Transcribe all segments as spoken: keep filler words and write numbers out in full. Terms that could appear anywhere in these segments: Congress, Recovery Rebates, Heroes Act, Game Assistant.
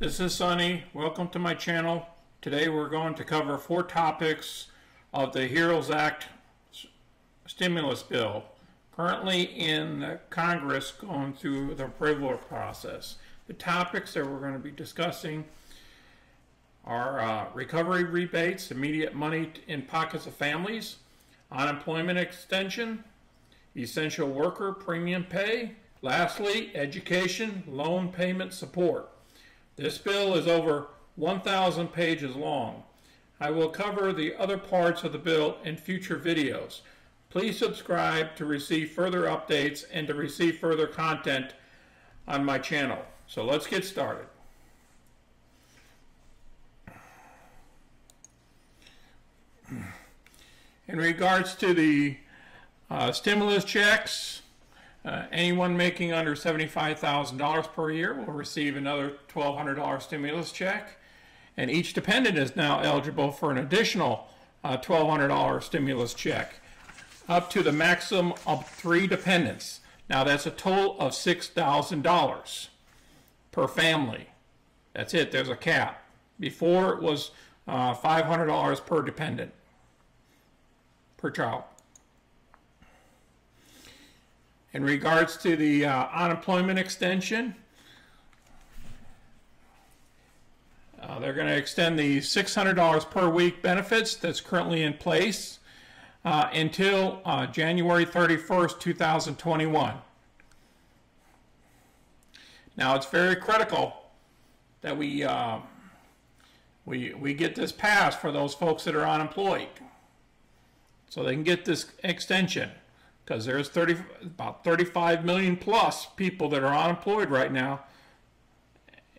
This is Sonny. Welcome to my channel. Today we're going to cover four topics of the Heroes Act stimulus bill currently in Congress going through the approval process. The topics that we're going to be discussing are uh, recovery rebates, immediate money in pockets of families, unemployment extension, essential worker premium pay, lastly, education, loan payment support. This bill is over one thousand pages long. I will cover the other parts of the bill in future videos. Please subscribe to receive further updates and to receive further content on my channel. So let's get started. In regards to the uh, stimulus checks, Uh, anyone making under seventy-five thousand dollars per year will receive another twelve hundred dollar stimulus check, and each dependent is now eligible for an additional uh, twelve hundred dollar stimulus check, up to the maximum of three dependents. Now that's a total of six thousand dollars per family. That's it, there's a cap. Before it was uh, five hundred dollars per dependent, per child. In regards to the uh, unemployment extension, uh, they're going to extend the six hundred dollars per week benefits that's currently in place uh, until uh, January thirty-first, two thousand twenty-one. Now it's very critical that we, uh, we, we get this passed for those folks that are unemployed so they can get this extension. Because there's thirty, about thirty-five million plus people that are unemployed right now,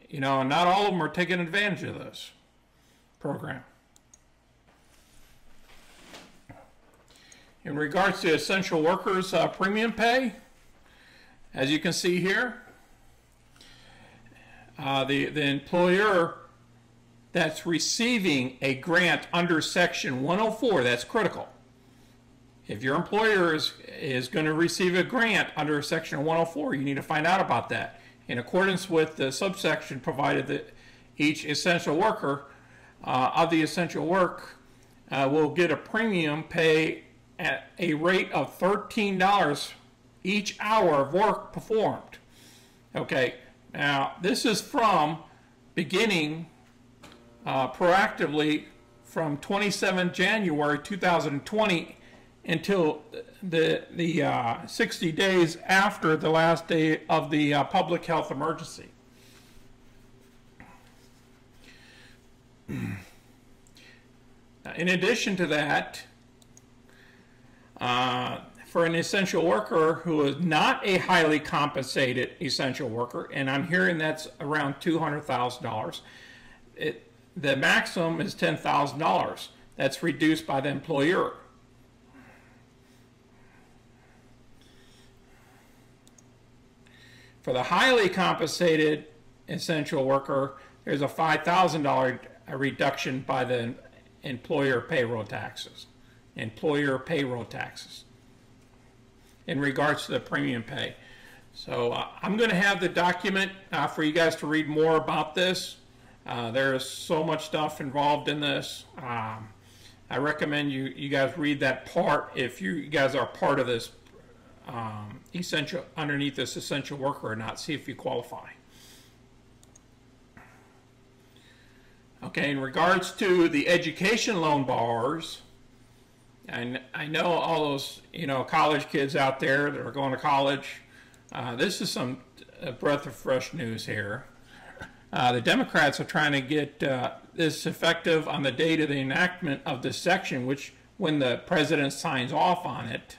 you know, and not all of them are taking advantage of this program. In regards to essential workers uh, premium pay, as you can see here, uh, the, the employer that's receiving a grant under Section one oh four, that's critical. If your employer is, is going to receive a grant under Section one oh four, you need to find out about that. In accordance with the subsection provided that each essential worker uh, of the essential work uh, will get a premium pay at a rate of thirteen dollars each hour of work performed. Okay, now this is from beginning uh, proactively from the twenty-seventh of January two thousand twenty until the, the uh, sixty days after the last day of the uh, public health emergency. In addition to that, uh, for an essential worker who is not a highly compensated essential worker, and I'm hearing that's around two hundred thousand dollars, the maximum is ten thousand dollars. That's reduced by the employer. For the highly compensated essential worker, there's a five thousand dollar reduction by the employer payroll taxes. Employer payroll taxes in regards to the premium pay. So uh, I'm going to have the document uh, for you guys to read more about this. Uh, there's so much stuff involved in this. Um, I recommend you, you guys read that part if you guys are part of this Um, essential underneath this essential worker or not. See if you qualify. Okay, in regards to the education loan borrowers, and I know all those you know college kids out there that are going to college. Uh, this is some a breath of fresh news here. Uh, the Democrats are trying to get uh, this effective on the date of the enactment of this section, which when the president signs off on it.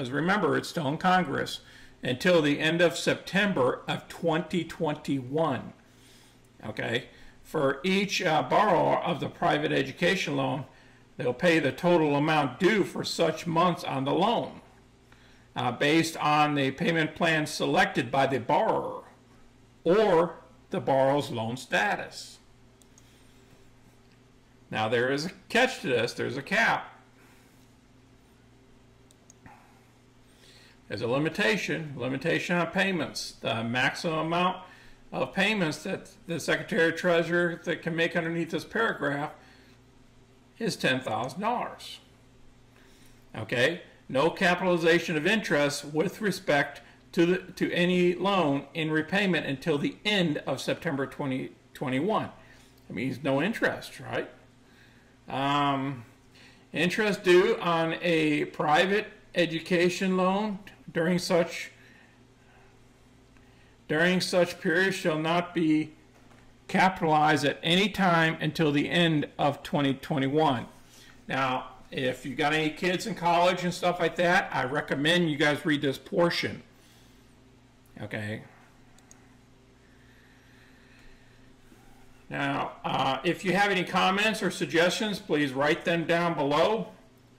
Because remember, it's still in Congress until the end of September of twenty twenty-one. Okay, for each uh, borrower of the private education loan, they'll pay the total amount due for such months on the loan uh, based on the payment plan selected by the borrower or the borrower's loan status. Now there is a catch to this, there's a cap. There's a limitation, limitation on payments. The maximum amount of payments that the Secretary of Treasury that can make underneath this paragraph is ten thousand dollars. Okay, no capitalization of interest with respect to the, to any loan in repayment until the end of September twenty twenty-one. That means no interest, right? Um, interest due on a private education loan during such during such period shall not be capitalized at any time until the end of twenty twenty-one. Now, if you got any kids in college and stuff like that, I recommend you guys read this portion. Okay. Now, uh, if you have any comments or suggestions, please write them down below.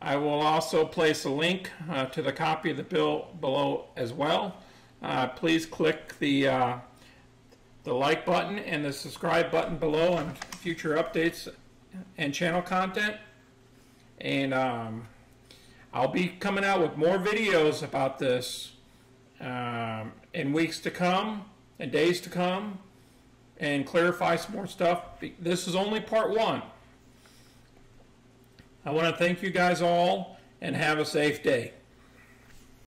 I will also place a link uh, to the copy of the bill below as well. Uh, please click the uh, the like button and the subscribe button below on future updates and channel content. And um, I'll be coming out with more videos about this um, in weeks to come and days to come, and clarify some more stuff. This is only part one. I want to thank you guys all and have a safe day.